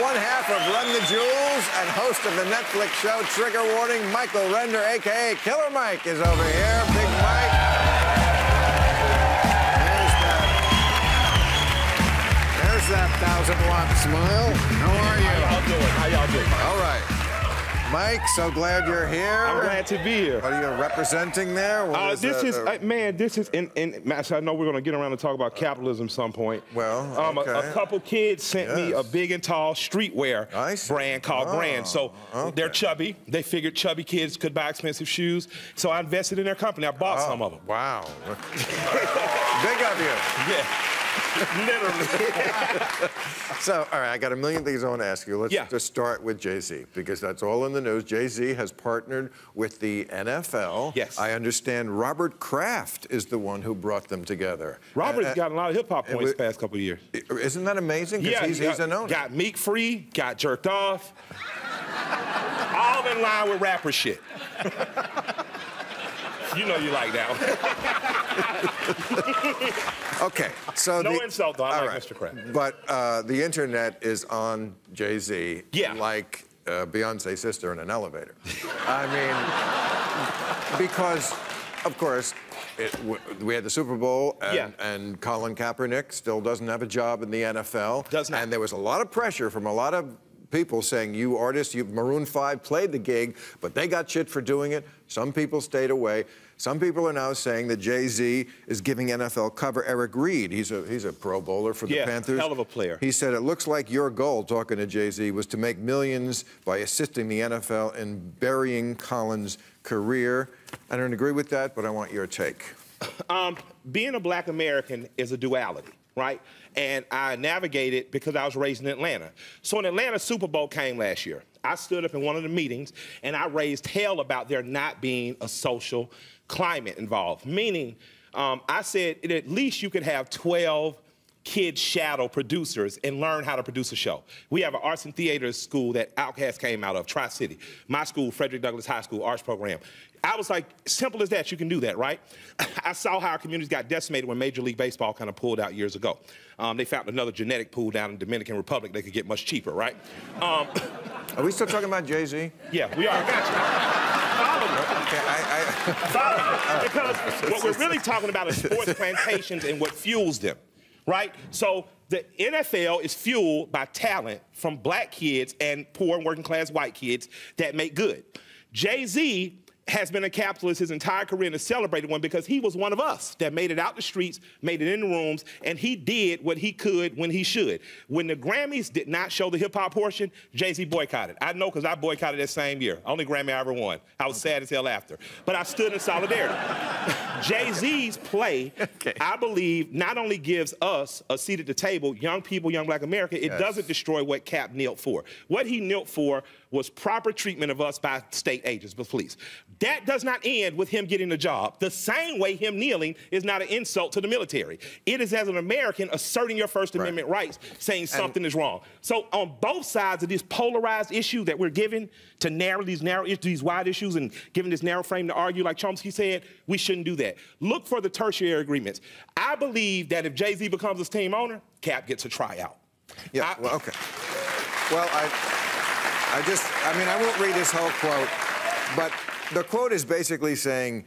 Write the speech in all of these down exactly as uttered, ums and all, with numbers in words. one half of Run the Jewels and host of the Netflix show Trigger Warning, Michael Render, a k a. Killer Mike, is over here. Big Mike. There's that, there's that thousand-watt smile. How are you? How y'all doing? How y'all doing? All right. Mike, so glad you're here. I'm glad to be here. What are you representing there? What uh, is this the, is, the... Uh, man, this is, and, and Max, I know we're going to get around and talk about capitalism some point. Well, um, okay. a, a couple kids sent yes. me a big and tall streetwear brand called oh, Grand. So okay. they're chubby. They figured chubby kids could buy expensive shoes. So I invested in their company. I bought oh, some of them. Wow. Big of you. Yeah. Literally. So, all right, I got a million things I want to ask you. Let's yeah. just start with Jay-Z, because that's all in the news. Jay-Z has partnered with the N F L. Yes. I understand Robert Kraft is the one who brought them together. Robert's uh, got a lot of hip-hop points was, the past couple of years. Isn't that amazing? Yeah, he's, got, he's an owner. Got Meek free, got jerked off. All in line with rapper shit. You know you like that one. Okay, so no the, insult, though. I like right. Mister Kraft. But uh, the internet is on Jay-Z yeah. like uh, Beyonce's sister in an elevator. I mean, because, of course, it, we had the Super Bowl, and, yeah. and Colin Kaepernick still doesn't have a job in the N F L. Does not. And there was a lot of pressure from a lot of people saying, you artists, you Maroon five played the gig, but they got shit for doing it. Some people stayed away. Some people are now saying that Jay-Z is giving N F L cover. Eric Reed, he's a, he's a pro bowler for the yeah, Panthers. Hell of a player. He said, it looks like your goal, talking to Jay-Z, was to make millions by assisting the N F L in burying Colin's career. I don't agree with that, but I want your take. Um, being a black American is a duality, right? And I navigated because I was raised in Atlanta. So in Atlanta, Super Bowl came last year. I stood up in one of the meetings, and I raised hell about there not being a social climate involved. Meaning, um, I said at least you could have twelve kids shadow producers and learn how to produce a show. We have an arts and theater school that Outkast came out of, Tri-City. My school, Frederick Douglass High School, arts program. I was like, simple as that, you can do that, right? I saw how our communities got decimated when Major League Baseball kind of pulled out years ago. Um, they found another genetic pool down in the Dominican Republic they could get much cheaper, right? Um, are we still talking about Jay-Z? Yeah, we are. Gotcha. Okay, I, I... Because what we're really talking about is sports plantations and what fuels them, right? So the N F L is fueled by talent from black kids and poor and working class white kids that make good. Jay-Z has been a capitalist his entire career and a celebrated one because he was one of us that made it out the streets, made it in the rooms, and he did what he could when he should. When the Grammys did not show the hip-hop portion, Jay-Z boycotted. I know because I boycotted that same year. Only Grammy I ever won. I was sad as hell after. But I stood in solidarity. Jay-Z's play, okay. I believe, not only gives us a seat at the table, young people, young black America, it yes. doesn't destroy what Cap knelt for. What he knelt for was proper treatment of us by state agents, but police. That does not end with him getting a job. The same way him kneeling is not an insult to the military. It is, as an American, asserting your First right. Amendment rights, saying something and is wrong. So on both sides of this polarized issue that we're given to narrow these narrow issues, these wide issues, and giving this narrow frame to argue, like Chomsky said, we shouldn't do that. Look for the tertiary agreements. I believe that if Jay-Z becomes his team owner, Cap gets a tryout. Yeah, I, well, okay. Well, I... I just, I mean, I won't read this whole quote, but the quote is basically saying,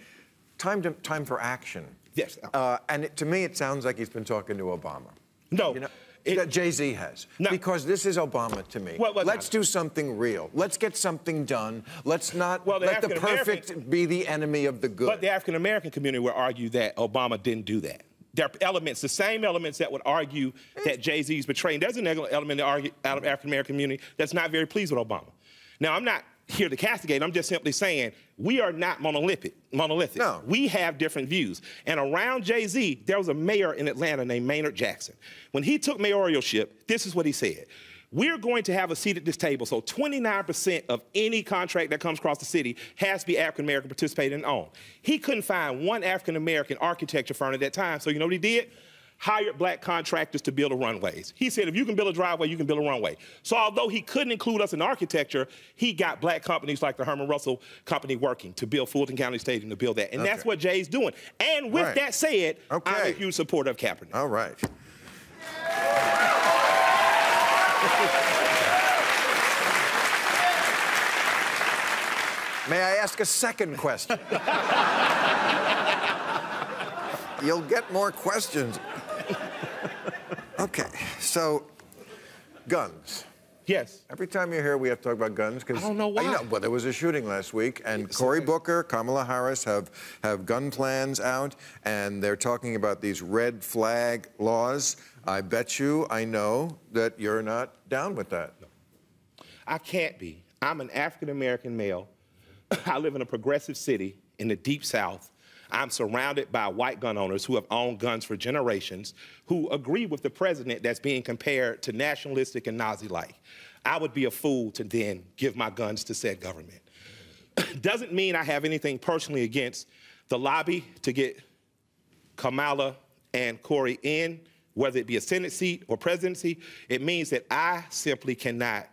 time to, time for action. Yes. Uh, and it, to me, it sounds like he's been talking to Obama. No. You know, it, Jay-Z has. No. Because this is Obama to me. Well, well, let's no. do something real. Let's get something done. Let's not well, the let the perfect be the enemy of the good. But the African-American community will argue that Obama didn't do that. There are elements, the same elements that would argue that Jay-Z's betraying. There's an element out of the African-American community that's not very pleased with Obama. Now, I'm not here to castigate. I'm just simply saying we are not monolithic. monolithic. No. We have different views. And around Jay-Z, there was a mayor in Atlanta named Maynard Jackson. When he took mayoralship, this is what he said. We're going to have a seat at this table, so twenty-nine percent of any contract that comes across the city has to be African-American participating and owned. He couldn't find one African-American architecture firm at that time, so you know what he did? Hired black contractors to build the runways. He said, if you can build a driveway, you can build a runway. So although he couldn't include us in architecture, he got black companies like the Herman Russell Company working to build Fulton County Stadium, to build that. And okay. that's what Jay's doing. And with right. that said, okay. I'm a huge supporter of Kaepernick. All right. Thank you. May I ask a second question? You'll get more questions. Okay, so guns. Yes. Every time you're here, we have to talk about guns because I don't know why. You know, well, there was a shooting last week, and yes. Cory Booker, Kamala Harris have have gun plans out, and they're talking about these red flag laws. I bet you, I know that you're not down with that. No. I can't be. I'm an African American male. I live in a progressive city in the Deep South. I'm surrounded by white gun owners who have owned guns for generations, who agree with the president that's being compared to nationalistic and Nazi-like. I would be a fool to then give my guns to said government. Doesn't mean I have anything personally against the lobby to get Kamala and Cory in, whether it be a Senate seat or presidency. It means that I simply cannot,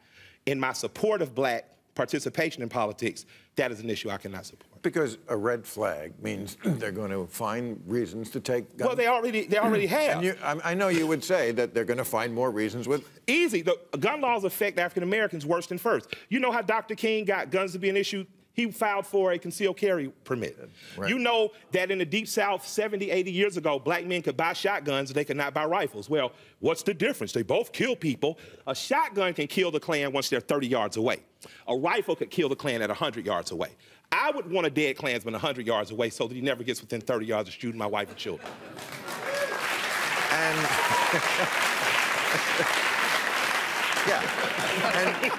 in my support of black participation in politics, that is an issue I cannot support. Because a red flag means they're going to find reasons to take guns. Well, they already, they already have. And you, I, I know you would say that they're going to find more reasons with... Easy. The gun laws affect African-Americans worse than first. You know how Doctor King got guns to be an issue? He filed for a concealed carry permit. Right. You know that in the Deep South, seventy, eighty years ago, black men could buy shotguns, they could not buy rifles. Well, what's the difference? They both kill people. A shotgun can kill the Klan once they're thirty yards away. A rifle could kill the Klan at one hundred yards away. I would want a dead Klansman one hundred yards away so that he never gets within thirty yards of shooting my wife and children. And yeah,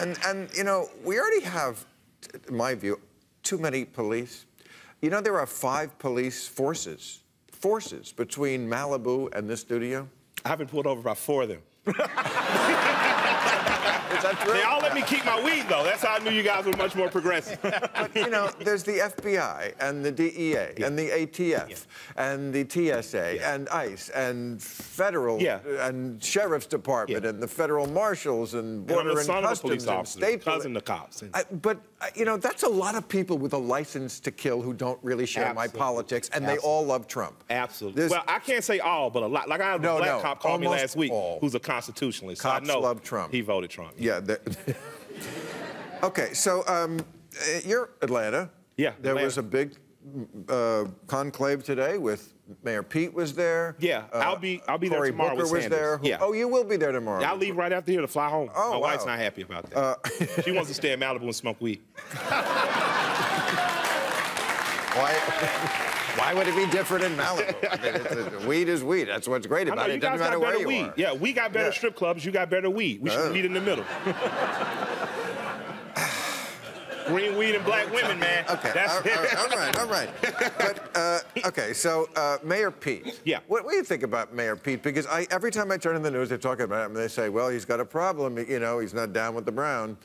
and, and and you know, we already have, in my view, too many police. You know, there are five police forces, forces between Malibu and this studio. I've been pulled over by four of them. They all let me keep my weed, though. That's how I knew you guys were much more progressive. But, you know, there's the F B I and the D E A yeah. and the A T F yeah. and the T S A yeah. and ICE and federal yeah. and sheriff's department yeah. and the federal marshals and border and, and son customs of a police officer, and state cousin the cops. I, but uh, you know, that's a lot of people with a license to kill who don't really share Absolutely. my politics, and Absolutely. they all love Trump. Absolutely. There's, well, I can't say all, but a lot. Like I had a no, black no, cop call me last week, all. who's a constitutionalist. Cops so I know love Trump. He voted Trump. Yeah. Yeah. Okay, so um, you're Atlanta. Yeah. There Atlanta. was a big uh, conclave today with Mayor Pete was there. Yeah, uh, I'll be I'll be Cory there tomorrow Booker with Sanders. was there. Who, yeah. Oh, you will be there tomorrow. Yeah, I'll leave right after here to fly home. Oh, My wow. wife's not happy about that. Uh, she wants to stay in Malibu and smoke weed. Why? Why would it be different in Malibu? I mean, it's a, weed is weed. That's what's great about know, it. It doesn't matter where you weed. are. Yeah, we got better yeah. strip clubs. You got better weed. We uh. should meet in the middle. Green weed and black women, man. Okay, That's all, it. all right, all right. But, uh, okay, so uh, Mayor Pete. Yeah. What, what do you think about Mayor Pete? Because I, every time I turn in the news, they're talking about him. They say, well, he's got a problem. You know, he's not down with the brown.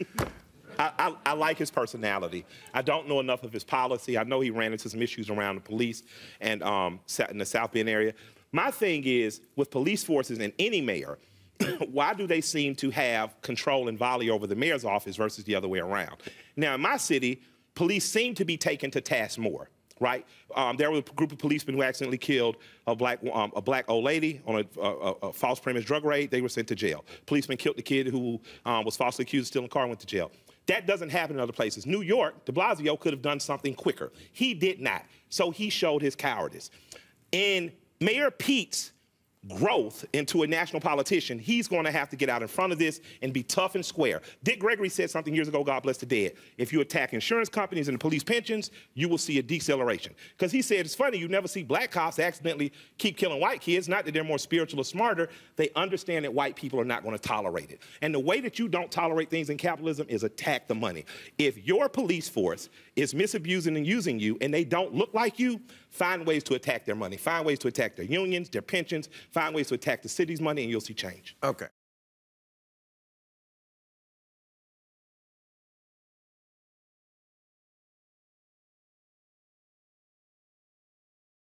I, I, I like his personality. I don't know enough of his policy. I know he ran into some issues around the police and um, in the South Bend area. My thing is, with police forces and any mayor, why do they seem to have control and volley over the mayor's office versus the other way around? Now, in my city, police seem to be taken to task more, right? Um, there was a group of policemen who accidentally killed a black, um, a black old lady on a, a, a false premise drug raid. They were sent to jail. Policemen killed the kid who um, was falsely accused of stealing a car and went to jail. That doesn't happen in other places. New York, De Blasio could have done something quicker. He did not, so he showed his cowardice. In Mayor Pete's growth into a national politician, he's going to have to get out in front of this and be tough and square. Dick Gregory said something years ago, God bless the dead, if you attack insurance companies and police pensions, you will see a deceleration. Because he said, it's funny, you never see black cops accidentally keep killing white kids, not that they're more spiritual or smarter, they understand that white people are not going to tolerate it. And the way that you don't tolerate things in capitalism is attack the money. If your police force is misusing and using you and they don't look like you, find ways to attack their money, find ways to attack their unions, their pensions, find ways to attack the city's money, and you'll see change. Okay.